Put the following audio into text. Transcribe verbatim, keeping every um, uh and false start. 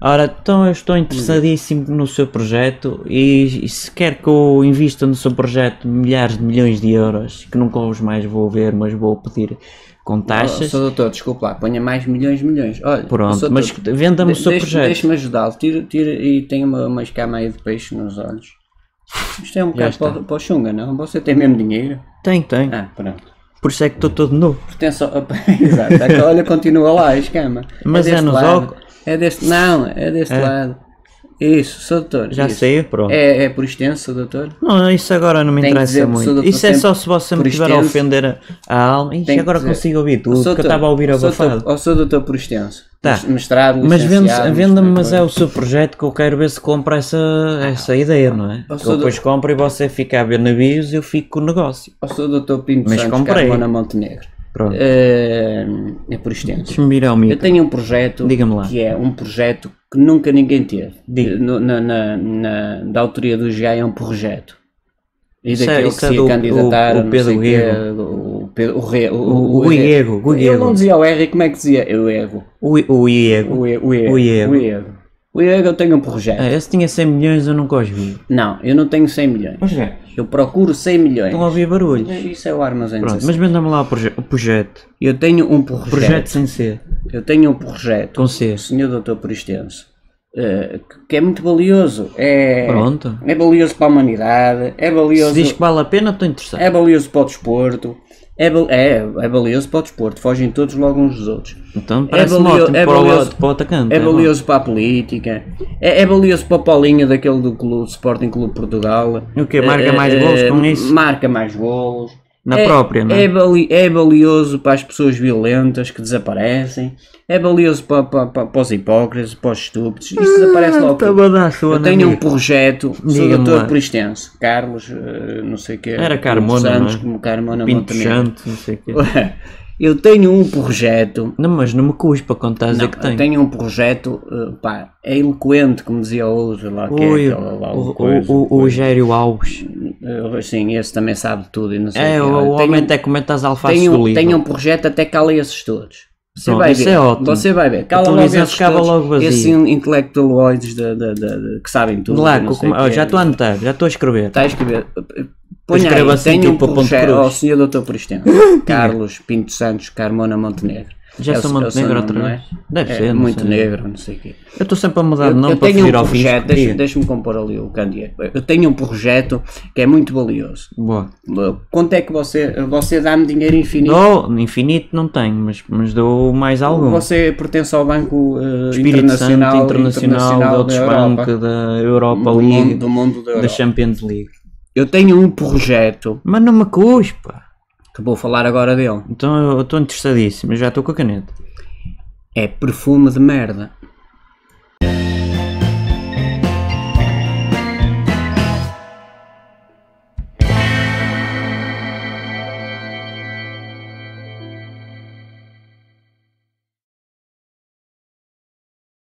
Ora, então eu estou interessadíssimo no seu projeto e, e se quer que eu invista no seu projeto milhares de milhões de euros, que nunca os mais vou ver, mas vou pedir com taxas... Oh, sou doutor, desculpa lá, ponha mais milhões, milhões, olha... Pronto, mas venda-me o seu projeto. Deixe-me ajudá-lo, tira, tira e tenha uma, uma escama aí de peixe nos olhos. Isto é um bocado para, para o Xunga, não? Você tem mesmo dinheiro? Tem, tem. Ah, pronto. Por isso é que estou todo nu. Pertenço... Exato, olha, continua lá a escama. Mas é, é nos óculos. É deste, não, é deste é. lado. Isso, sou doutor. Já isso. sei, pronto. É, é por extenso, doutor? Não, isso agora não me tem interessa muito. Isso é só se você me estiver a ofender a, a alma. Ixi, agora consigo ouvir tudo, porque eu estava a ouvir abafado. Ou sou doutor por extenso? Tá. Mestrado, mas venda-me, mas é o seu projeto que eu quero ver se compra essa, essa ideia, não é? Eu depois compro e você fica a ver navios e eu fico com o negócio. Ou sou doutor Pinto mas Santos, Carmona Montenegro. Pronto. É, é por extenso. Eu tenho um projeto que é um projeto que nunca ninguém teve. No, na, na, na, da autoria do G A I é um projeto. E daquele que se ia candidatar o Pedro Guiego. O Guiego. Ele não dizia o R, como é que dizia? Eu erro. O Iego. O Iego. O Iego, eu tenho um projeto. Ah, esse tinha cem milhões, eu nunca os vi. Não, eu não tenho cem milhões. Pois é. Eu procuro cem milhões. Estão a ouvir barulhos. Isso é o armazém. Pronto, mas venda-me lá o, proje o projeto. Eu tenho um projeto. Projeto sem C. Eu tenho um projeto. Com C. Senhor doutor por extenso. Uh, que é muito valioso. É, pronto. É valioso para a humanidade. É valioso. Se diz que vale a pena, estou interessado. É valioso para o desporto. É, é, é valioso para o desporto, fogem todos logo uns dos outros. Então parece é valio, é para, valioso, o, para o atacante. É valioso é para a política, é, é valioso para a Paulinha daquele do clube, Sporting Clube Portugal. O que? Marca é, mais golos é, com isso? Marca mais golos. Na é, própria, não é? É, vali, é valioso para as pessoas violentas que desaparecem, é valioso para, para, para, para os hipócritas, para os estúpidos, isso ah, desaparece logo. Eu tenho um projeto, sou doutor por extenso, Carlos, não sei o que, era Carmona, Santos, não é? Como Carmona Montenegro, não sei o que. Eu tenho um projeto... Não, mas não me cuspa quando estás a dizer que tenho. Eu tenho um projeto, pá, é eloquente, como dizia hoje, lá que Ui, é aquela, lá, o, coisa, o, o, o Gério Alves. Sim, esse também sabe tudo e não sei é, o, o homem até comenta as alfaces do livro. Tenho um projeto até cala esses todos. Você Pronto, vai isso ver, é ótimo. Você vai ver, cala logo esses todos, logo esses intelectualoides de, de, de, de, que sabem tudo. Claro, já, já estou a anotar, já estou a escrever. Está a escrever. Ponha aí, assim, tenho tipo um projeto ao senhor doutor por extenso, Carlos Pinto Santos, Carmona Montenegro. Já é sou Montenegro outra vez? É? Deve é, ser, não muito sei. negro, não sei o quê. Eu estou sempre a mudar de nome para fugir ao fisco. Deixa-me deixa compor ali o candeeiro. Eu tenho um projeto que é muito valioso. Boa. Quanto é que você, você dá-me dinheiro infinito? Não, infinito não tenho, mas, mas dou mais algum. Você pertence ao Banco uh, Internacional, Santo, Internacional, Internacional da Deutsche Bank, da Europa do League, mundo, do mundo da, Europa. da Champions League. Eu tenho um projeto... Mas não me cuspa! Que vou falar agora dele. Então eu estou interessadíssimo, já estou com a caneta. É perfume de merda.